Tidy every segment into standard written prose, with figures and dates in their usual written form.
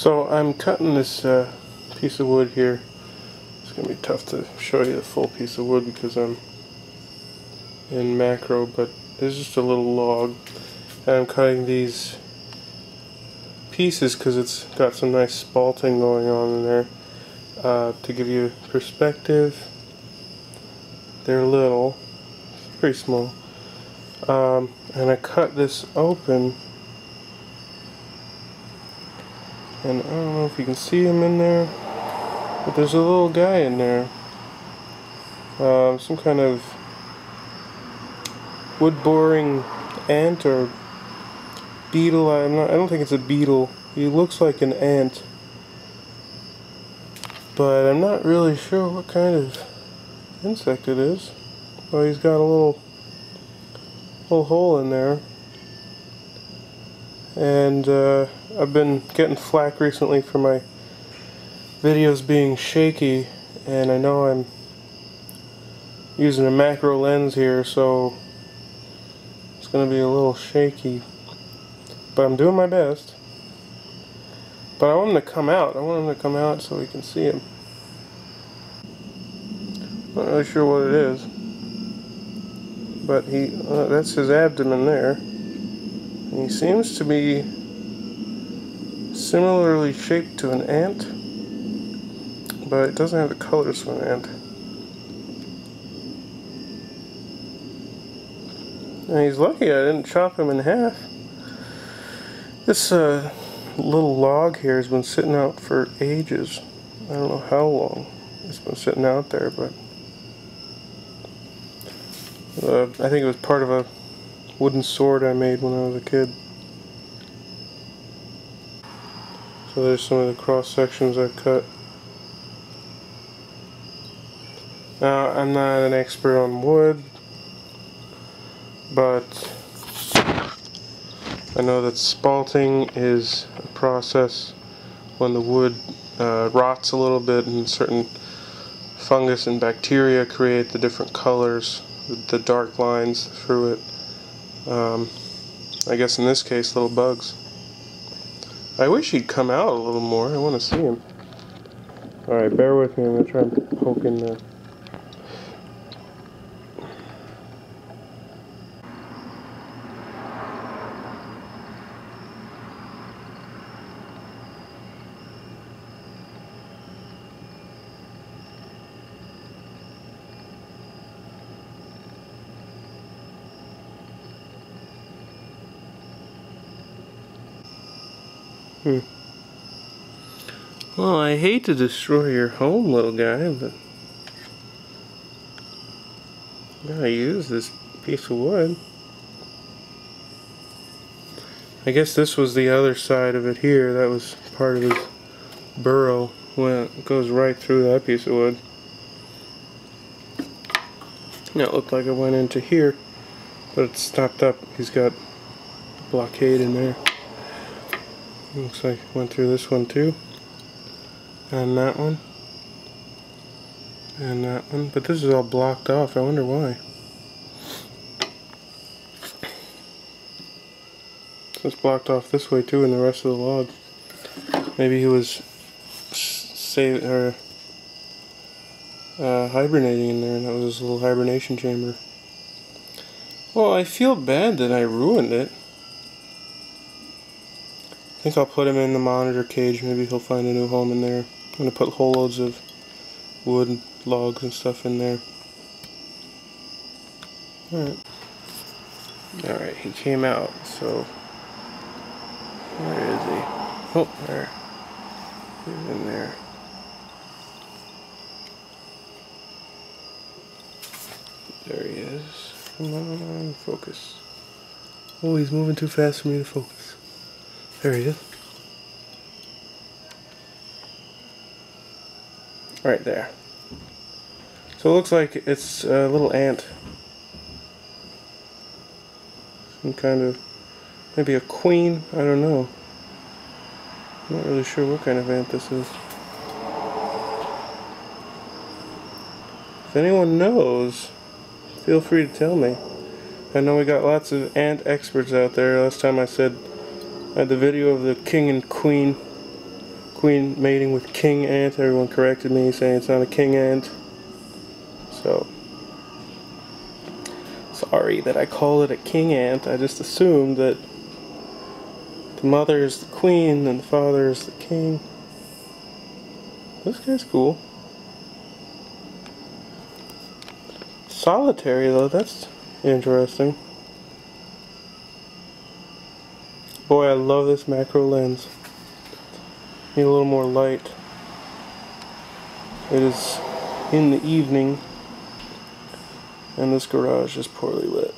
So I'm cutting this piece of wood here. It's going to be tough to show you the full piece of wood because I'm in macro, but there's just a little log, and I'm cutting these pieces because it's got some nice spalting going on in there. To give you perspective, they're little, pretty small, and I cut this open, and I don't know if you can see him in there, but there's a little guy in there, some kind of wood boring ant or beetle. I don't think it's a beetle. He looks like an ant, but I'm not really sure what kind of insect it is. Well, he's got a little hole in there, and I've been getting flack recently for my videos being shaky, and I know I'm using a macro lens here, so it's going to be a little shaky, but I'm doing my best. But I want him to come out. I want him to come out so we can see him. Not really sure what it is, but he—that's his abdomen there. And he seems to be similarly shaped to an ant, but it doesn't have the colors of an ant. And he's lucky I didn't chop him in half. This little log here has been sitting out for ages. I don't know how long it's been sitting out there, but I think it was part of a wooden sword I made when I was a kid. So there's some of the cross sections I cut. Now, I'm not an expert on wood, but I know that spalting is a process when the wood rots a little bit, and certain fungus and bacteria create the different colors, the dark lines through it. I guess in this case, little bugs. I wish he'd come out a little more. I want to see him. Alright, bear with me. I'm going to try and poke in there. Well, I hate to destroy your home, little guy, but I'm gonna use this piece of wood. I guess this was the other side of it here. That was part of his burrow. Well, it goes right through that piece of wood. Now it looked like it went into here, but it stopped up. He's got a blockade in there. Looks like it went through this one too, and that one, and that one, but this is all blocked off. I wonder why. So it's blocked off this way too, and the rest of the log. Maybe he was hibernating in there, and that was his little hibernation chamber. Well, I feel bad that I ruined it. I think I'll put him in the monitor cage. Maybe he'll find a new home in there. I'm going to put whole loads of wood and logs and stuff in there. Alright. Alright, he came out, so where is he? Oh, there. He's in there. There he is. Come on, focus. Oh, he's moving too fast for me to focus. There he is. Right there. So it looks like it's a little ant. Some kind of, maybe a queen, I don't know. I'm not really sure what kind of ant this is. If anyone knows, feel free to tell me. I know we got lots of ant experts out there. Last time I had the video of the king and queen. queen mating with king ant. Everyone corrected me saying it's not a king ant. So, sorry that I call it a king ant. I just assumed that the mother is the queen and the father is the king. This guy's cool. Solitary though, that's interesting. Boy, I love this macro lens. Need a little more light. It is in the evening and this garage is poorly lit.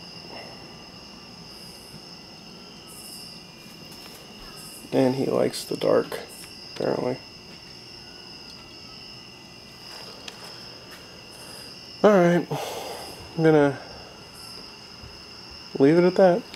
And he likes the dark, apparently. Alright, I'm gonna leave it at that.